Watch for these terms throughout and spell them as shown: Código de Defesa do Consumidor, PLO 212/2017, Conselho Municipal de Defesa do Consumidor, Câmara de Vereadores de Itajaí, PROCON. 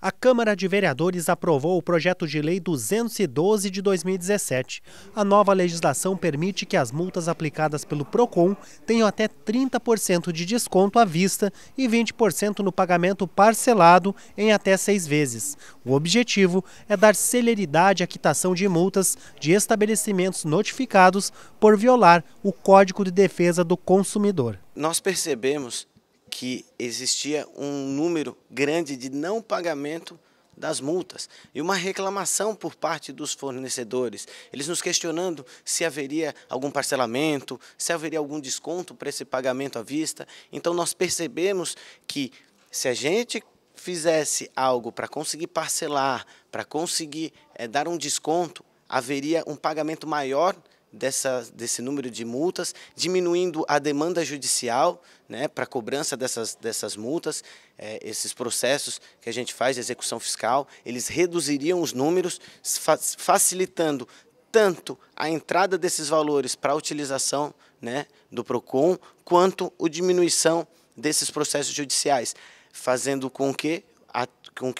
A Câmara de Vereadores aprovou o projeto de lei 212 de 2017. A nova legislação permite que as multas aplicadas pelo PROCON tenham até 30% de desconto à vista e 20% no pagamento parcelado em até 6 vezes. O objetivo é dar celeridade à quitação de multas de estabelecimentos notificados por violar o Código de Defesa do Consumidor. Nós percebemos que existia um número grande de não pagamento das multas e uma reclamação por parte dos fornecedores, eles nos questionando se haveria algum parcelamento, se haveria algum desconto para esse pagamento à vista. Então nós percebemos que se a gente fizesse algo para conseguir parcelar, para conseguir dar um desconto, haveria um pagamento maior desse número de multas, diminuindo a demanda judicial, né, para cobrança dessas multas. Esses processos que a gente faz de execução fiscal, eles reduziriam os números, facilitando tanto a entrada desses valores para a utilização, né, do PROCON, quanto a diminuição desses processos judiciais, fazendo com que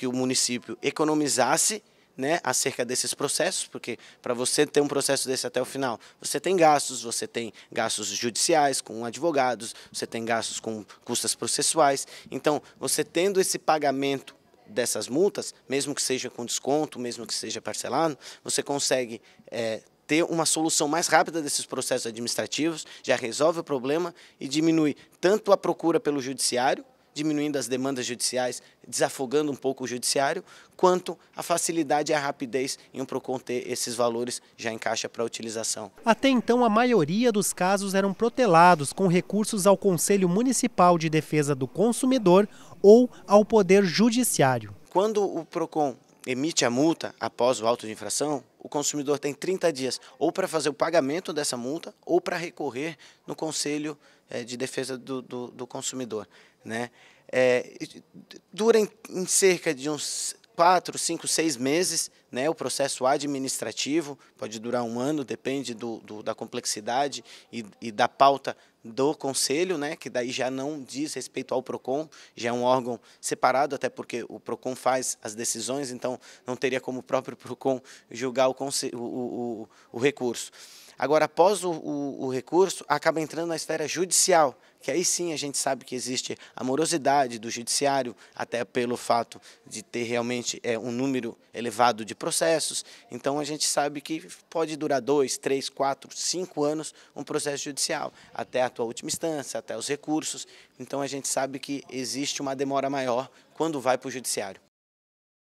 o município economizasse, né, acerca desses processos, porque para você ter um processo desse até o final, você tem gastos judiciais com advogados, você tem gastos com custas processuais. Então, você tendo esse pagamento dessas multas, mesmo que seja com desconto, mesmo que seja parcelado, você consegue ter uma solução mais rápida desses processos administrativos, já resolve o problema e diminui tanto a procura pelo judiciário, diminuindo as demandas judiciais, desafogando um pouco o judiciário, quanto a facilidade e a rapidez em um PROCON ter esses valores já em caixa para utilização. Até então, a maioria dos casos eram protelados com recursos ao Conselho Municipal de Defesa do Consumidor ou ao Poder Judiciário. Quando o PROCON emite a multa após o auto de infração, o consumidor tem 30 dias ou para fazer o pagamento dessa multa ou para recorrer no Conselho de Defesa do Consumidor, né? Dura em cerca de uns 4, 5, 6 meses, né, o processo administrativo, pode durar um ano, depende da complexidade e da pauta do Conselho, né, que daí já não diz respeito ao PROCON, já é um órgão separado, até porque o PROCON faz as decisões, então não teria como o próprio PROCON julgar o recurso. Agora, após o recurso, acaba entrando na esfera judicial, que aí sim a gente sabe que existe a morosidade do judiciário, até pelo fato de ter realmente um número elevado de processos. Então a gente sabe que pode durar 2, 3, 4, 5 anos um processo judicial, até a tua última instância, até os recursos. Então a gente sabe que existe uma demora maior quando vai para o judiciário.